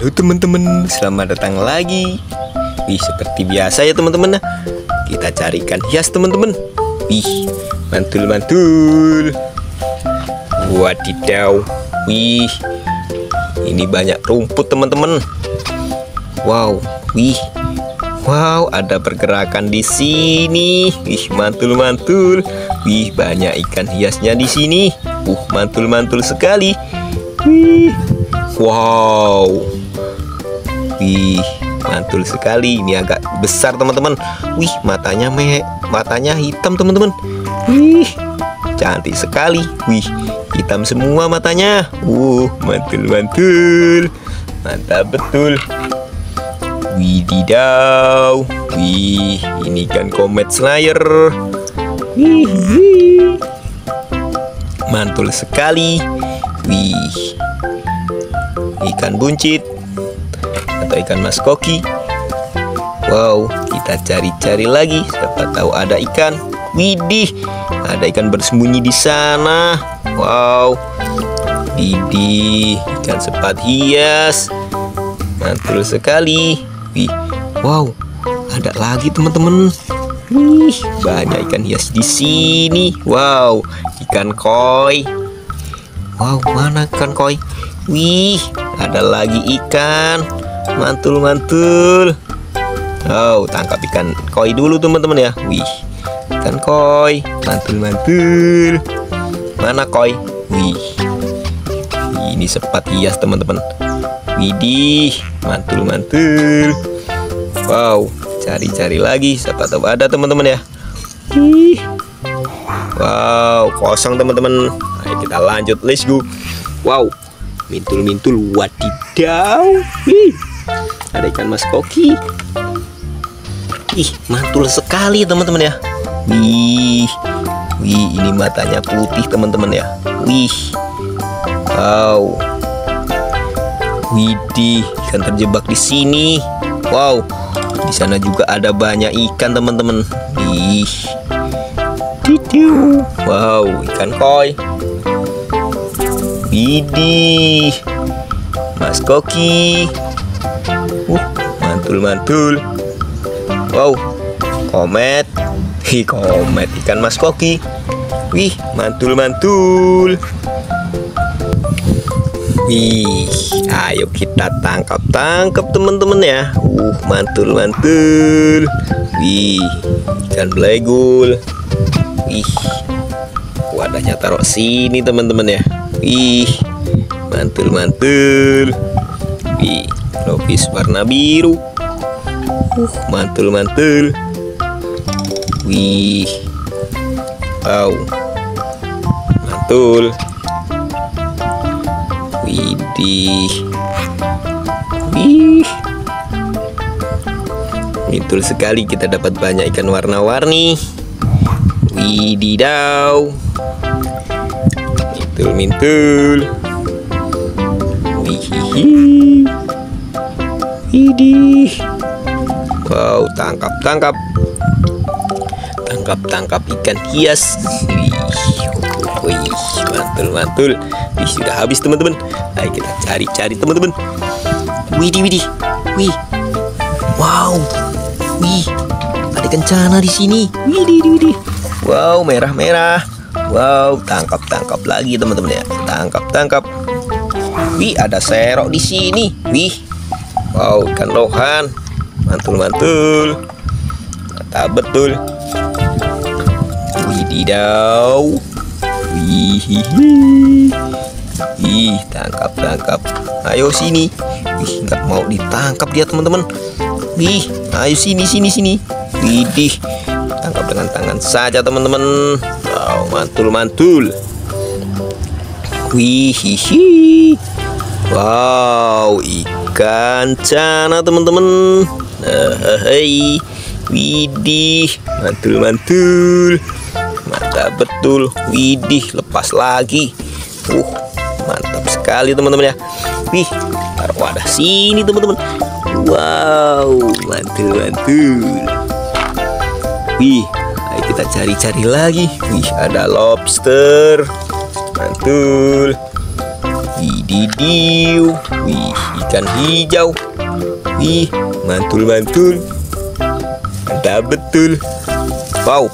Halo teman-teman, selamat datang lagi. Wih, seperti biasa ya teman-teman. Nah, kita carikan hias teman-teman. Wih, mantul-mantul. Wadidaw. Wih, ini banyak rumput teman-teman. Wow, wih. Wow, ada pergerakan di sini. Wih, mantul-mantul. Wih, banyak ikan hiasnya di sini. Mantul-mantul sekali. Wih, wow. Wih, mantul sekali. Ini agak besar teman-teman. Wih, matanya hitam teman-teman. Wih, cantik sekali. Wih, hitam semua matanya. Mantul-mantul. Mantap betul. Wididaw. Wih, ini kan Komet Slayer. Wih, wih. Mantul sekali. Wih, ikan buncit atau ikan mas koki. Wow, kita cari-cari lagi. Siapa tahu ada ikan. Widih, ada ikan bersembunyi di sana. Wow, widih, ikan sepat hias. Mantul sekali. Wih, wow, ada lagi teman-teman. Wih, banyak ikan hias di sini. Wow, ikan koi. Wow, mana ikan koi? Wih, ada lagi ikan. Mantul-mantul. Oh, tangkap ikan koi dulu teman-teman ya. Wih, ikan koi. Mantul-mantul. Mana koi? Wih, ini sepat hias teman-teman. Widih, mantul-mantul. Wow, cari-cari lagi, siapa tahu ada teman-teman ya. Wih, wow, kosong teman-teman. Ayo kita lanjut, let's go. Wow, mintul-mintul, wadidaw. Wih, ada ikan mas koki. Ih, mantul sekali teman-teman ya. Wih, wih, ini matanya putih teman-teman ya. Wih, wow. Widih, ikan terjebak di sini. Wow, di sana juga ada banyak ikan teman-teman. Ih, wow, ikan koi. Widih, mas koki. Mantul-mantul. Wow, komet. Hi, komet ikan mas koki. Wih, mantul-mantul. Wih, ayo kita tangkap teman-teman ya. Mantul-mantul. Wih, ikan belegul. Wih, wadahnya taruh sini teman-teman ya. Wih, mantul-mantul. Wih, glofish warna biru. Mantul-mantul. Wih, wow, mantul. Widih, wih, betul sekali, kita dapat banyak ikan warna-warni. Wididaw, mintul-mintul. Wihihi, widih, wow, tangkap ikan hias. Wih, mantul-mantul. Wih, sudah habis teman-teman. Ayo kita cari-cari teman-teman. Widih, wih, wow, wih, ada kencana di sini. Widih, wow, merah-merah. Wow, tangkap lagi teman-teman ya. Tangkap. Wih, ada serok di sini. Wih, wow, ikan lohan. Mantul-mantul. Mantap betul. Wididaw. Hihihi. Ih, tangkap. Ayo sini. Ih, nggak mau ditangkap dia teman-teman. Ih, ayo sini. Widih, tangkap dengan tangan saja teman-teman. Wow, mantul. Wihihi. Wow, ikan cana teman-teman. Hei, widih, mantul. Mantap betul. Widih, lepas lagi. Mantap sekali teman-teman ya. Wih, taruh wadah sini teman-teman. Wow, mantul. Wih, ayo kita cari-cari lagi. Wih, ada lobster. Mantul. Widih, wih, ikan hijau. Ih, mantul-mantul. Mantap betul. Wow,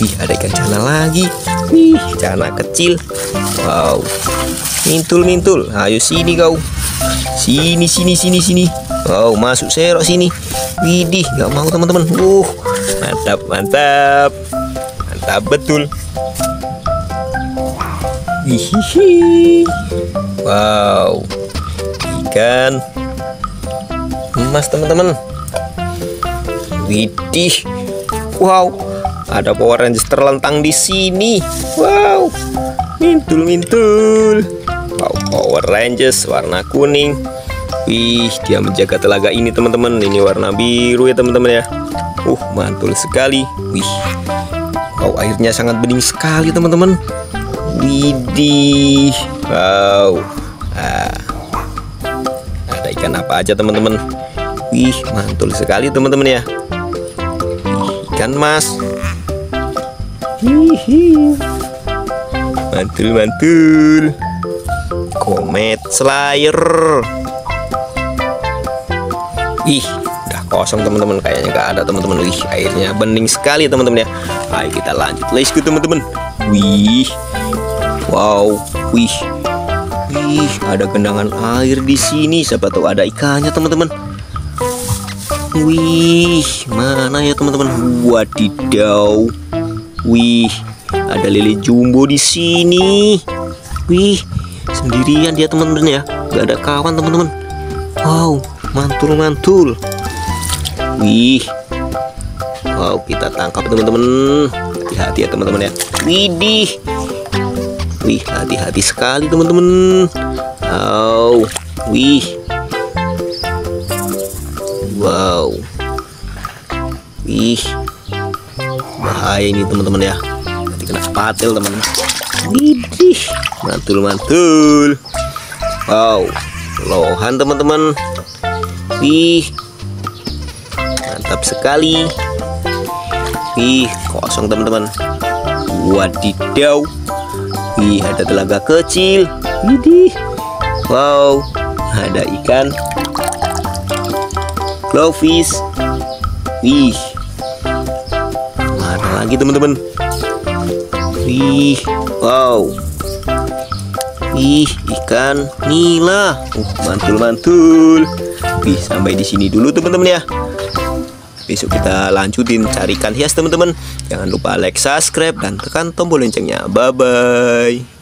ih, ada ikan cana lagi. Wih, cana kecil. Wow, mintul-mintul. Ayo sini kau. Sini, sini, sini, sini. Wow, masuk serok sini. Widih, gak mau teman-teman. Mantap, mantap. Mantap betul. Hihihi. Wow, ikan emas teman-teman. Widih. Wow, ada Power Rangers terlentang di sini. Wow, mintul-mintul. Wow, Power Rangers warna kuning. Wih, dia menjaga telaga ini teman-teman. Ini warna biru ya teman-teman ya. Mantul sekali. Wih, wow, airnya sangat bening sekali teman-teman. Widih. Wow, ada ikan apa aja teman-teman. Wih, mantul sekali teman-teman ya. Ikan mas. Hihi. Mantul, mantul. Komet Slayer. Ih, udah kosong teman-teman. Kayaknya nggak ada teman-teman. Wih, airnya bening sekali teman-teman ya. Ayo kita lanjut, let's go teman-teman. Wih. Wow, wih, wih, ada gendangan air di sini. Siapa tahu ada ikannya teman-teman. Wih, mana ya teman-teman? Wadidaw. Wih, ada lele jumbo di sini. Wih, sendirian dia teman-teman ya. Gak ada kawan teman-teman. Wow, mantul-mantul. Wih, wow, kita tangkap teman-teman. Hati-hati ya teman-teman ya. Widih. Wih, hati-hati sekali teman-teman. Wow, wih, wow, wih, bahaya ini teman-teman ya. Nanti kena patil teman-teman. Widih, mantul-mantul. Wow, lohan teman-teman. Wih, mantap sekali. Wih, kosong teman-teman. Wadidaw. Wih, ada telaga kecil. Widih. Wow, ada ikan Glofish. Wih, mana lagi teman-teman? Wih, wow. Wih, ikan nila. Mantul-mantul. Wih, sampai di sini dulu teman-teman ya. Besok kita lanjutin cari ikan hias teman-teman. Jangan lupa like, subscribe, dan tekan tombol loncengnya. Bye-bye.